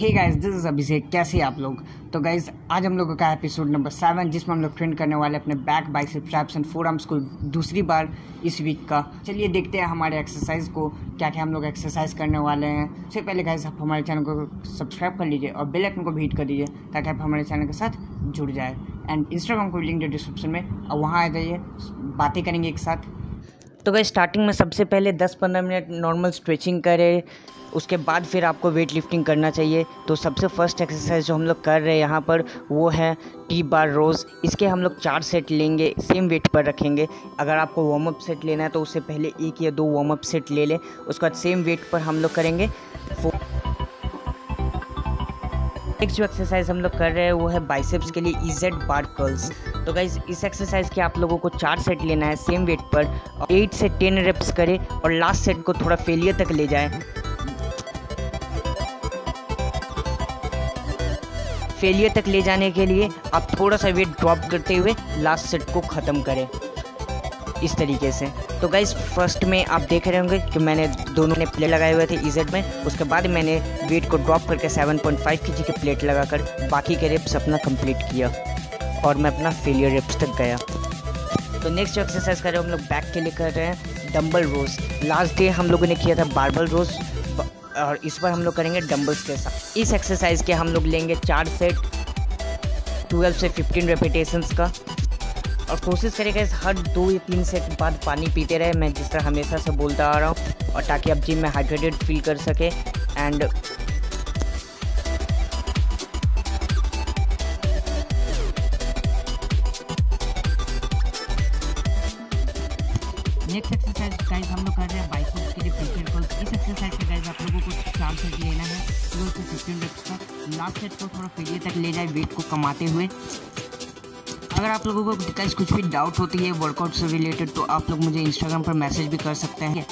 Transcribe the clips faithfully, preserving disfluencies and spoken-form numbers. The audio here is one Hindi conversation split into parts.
Hey guys, this is Abhishek. कैसे आप लोग? तो गाइस, आज हम लोगों का एपिसोड नंबर सेवन, जिसमें हम लोग ट्रेंड करने वाले अपने back, biceps, triceps and forearms को दूसरी बार इस वीक का। चलिए देखते हैं हमारे एक्सरसाइज को, क्या क्या हम लोग एक्सरसाइज करने वाले हैं। उससे पहले गाइस, आप हमारे चैनल को सब्सक्राइब कर लीजिए और बेल आइकन को भी हिट कर दीजिए ताकि आप हमारे चैनल के साथ जुड़ जाए। एंड इंस्टाग्राम को लिंक डिस्क्रिप्शन में, और वहाँ आ जाइए, बातें करेंगे एक साथ। तो गाइस, स्टार्टिंग में सबसे पहले दस पंद्रह मिनट नॉर्मल स्ट्रेचिंग करें, उसके बाद फिर आपको वेट लिफ्टिंग करना चाहिए। तो सबसे फर्स्ट एक्सरसाइज जो हम लोग कर रहे हैं यहाँ पर वो है टी बार रोज। इसके हम लोग चार सेट लेंगे, सेम वेट पर रखेंगे। अगर आपको वार्म अप सेट लेना है तो उससे पहले एक या दो वार्म अप सेट ले लें, उसके बाद सेम वेट पर हम लोग करेंगे। नेक्स्ट जो एक्सरसाइज हम लोग कर रहे हैं वो है बाइसेप्स के लिए इजेड बार कर्ल्स। तो गाइज, इस एक्सरसाइज के आप लोगों को चार सेट लेना है सेम वेट पर, एट से टेन रेप्स करें और लास्ट सेट को थोड़ा फेलियर तक ले जाए। फेलियर तक ले जाने के लिए आप थोड़ा सा वेट ड्रॉप करते हुए लास्ट सेट को ख़त्म करें इस तरीके से। तो गाइज, फर्स्ट में आप देख रहे होंगे कि मैंने दोनों ने प्लेट लगाए हुए थे इजेड में, उसके बाद मैंने वेट को ड्रॉप करके सात पॉइंट पाँच केजी के प्लेट लगाकर बाकी के रेप्स अपना कंप्लीट किया और मैं अपना फेलियर रेप्स तक गया। तो नेक्स्ट जो एक्सरसाइज कर रहे हैं हम लोग बैक के लिए कर रहे हैं डम्बल रोज। लास्ट डे हम लोगों ने किया था बारबल रोज और इस बार हम लोग करेंगे डम्बल्स के साथ। इस एक्सरसाइज के हम लोग लेंगे चार सेट ट्वेल्व से फिफ्टीन रेपिटेशंस का, और कोशिश करेगा इस हर दो या तीन सेट बाद पानी पीते रहे, मैं जिस तरह हमेशा से बोलता आ रहा हूँ, और ताकि आप जिम में हाइड्रेटेड फील कर सके। एंड नेक्स्ट एक्सरसाइज गाइस हम लोग कर रहे हैं बाइसेप्स के लिए पिकेट कर्ल्स। इस एक्सरसाइज के गाइस आप लोगों को चार सेट लेना है, ट्वेल्व से फिफ्टीन रेप्स तक। लास्ट सेट को थोड़ा फेलियर तक ले जाए वेट को कमाते हुए। अगर आप लोगों को गाइस कुछ भी डाउट होती है वर्कआउट से रिलेटेड तो आप लोग मुझे इंस्टाग्राम पर मैसेज भी कर सकते हैं।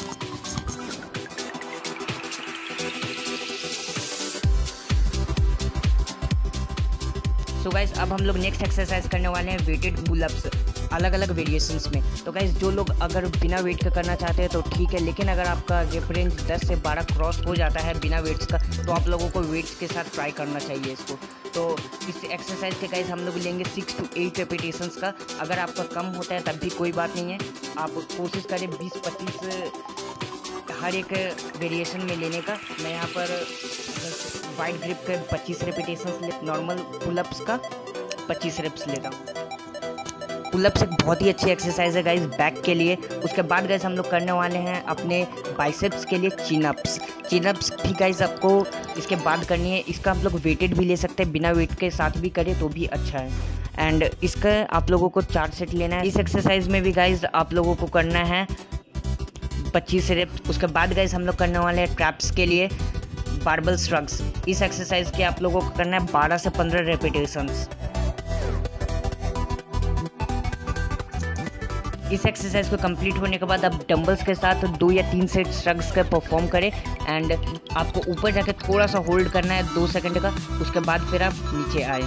तो गाइस, अब हम लोग नेक्स्ट एक्सरसाइज करने वाले हैं वेटेड पुलअप्स अलग अलग वेरिएशंस में। तो गाइस, जो लोग अगर बिना वेट का करना चाहते हैं तो ठीक है, लेकिन अगर आपका रेप रेंज दस से बारह क्रॉस हो जाता है बिना वेट्स का तो आप लोगों को वेट्स के साथ ट्राई करना चाहिए इसको। तो इस एक्सरसाइज के गाइस हम लोग लेंगे सिक्स टू एट रेपिटेशंस का। अगर आपका कम होता है तब भी कोई बात नहीं है, आप कोशिश करें बीस पच्चीस हर एक वेरिएशन में लेने का। मैं यहाँ पर वाइड ग्रिप के पच्चीस रेपिटेशंस, नॉर्मल पुलअप्स का पच्चीस रेप्स लेता हूँ। पुलअप्स एक बहुत ही अच्छी एक्सरसाइज है गाइस बैक के लिए। उसके बाद गाइस हम लोग करने वाले हैं अपने बाइसेप्स के लिए चिनअप्स। चिनअप्स भी गाइस आपको इसके बाद करनी है, इसका आप लोग वेटेड भी ले सकते हैं, बिना वेट के साथ भी करें तो भी अच्छा है। एंड इसका आप लोगों को चार सेट लेना है। इस एक्सरसाइज में भी गाइस आप लोगों को करना है पच्चीस रेप्स। उसके बाद गाइस हम लोग करने वाले हैं ट्रैप्स के लिए बारबल स्ट्रग्स। इस एक्सरसाइज के आप लोगों को करना है बारह से पंद्रह रेपिटेशंस। इस एक्सरसाइज को कंप्लीट होने के बाद आप डंबल्स के साथ दो या तीन सेट स्ट्रग्स का परफॉर्म करें, एंड आपको ऊपर जाके थोड़ा सा होल्ड करना है दो सेकंड का, उसके बाद फिर आप नीचे आए।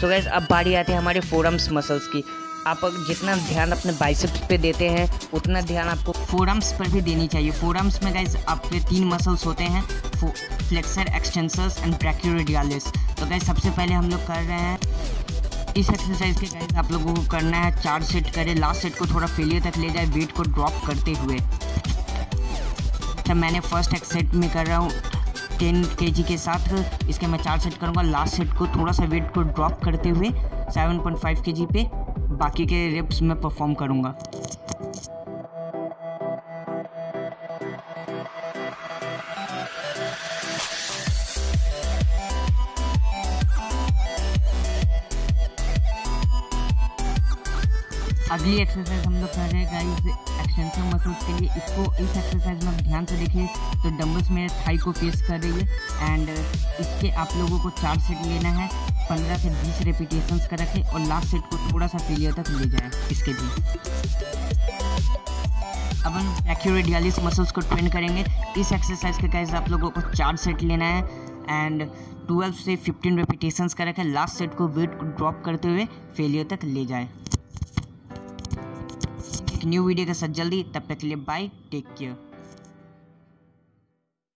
सो गाइस, अब बारी आती है हमारे फोरआर्म्स मसल्स की। आप जितना ध्यान अपने बाइसेप्स पे देते हैं उतना ध्यान आपको फोरआर्म्स पर भी देनी चाहिए। फोरआर्म्स में गाइस आपके तीन मसल्स होते हैं, फ्लेक्सर, एक्सटेंसर्स एंड ब्रैकियोरेडियालिस। तो गाइस, सबसे पहले हम लोग कर रहे हैं इस एक्सरसाइज के गाइस आप लोगों को करना है चार सेट करें, लास्ट सेट को थोड़ा फेलियर तक ले जाए वेट को ड्रॉप करते हुए। तो मैंने फर्स्ट एक सेट में कर रहा हूँ टेन केजी के साथ, इसके मैं चार सेट करूँगा। लास्ट सेट को थोड़ा सा वेट को ड्रॉप करते हुए सेवन पॉइंट फाइव केजी पे बाकी के रेप्स में परफॉर्म करूंगा। अगली एक्सरसाइज हम लोग कर रहे हैं गाइस एक्सटेंसर मसल्स के लिए। इसको इस एक्सरसाइज में ध्यान से देखिए तो डंबल्स मेरे थाई को फेस कर रही है, एंड इसके आप लोगों को चार सेट लेना है, पंद्रह से बीस रेपिटेशंस का रखें और लास्ट सेट को थोड़ा सा फेलियर तक ले जाए इसके भी। अब हम ब्रैकियोरेडियालिस मसल्स को ट्रेन करेंगे। इस एक्सरसाइज के गाइस आप लोगों को चार सेट लेना है, एंड ट्वेल्व से फिफ्टीन रिपीटेशंस का रखें। लास्ट सेट को वेट ड्रॉप करते हुए फेलियर तक ले जाएं। एक न्यू वीडियो के साथ जल्दी, तब तक के लिए बाय, टेक केयर।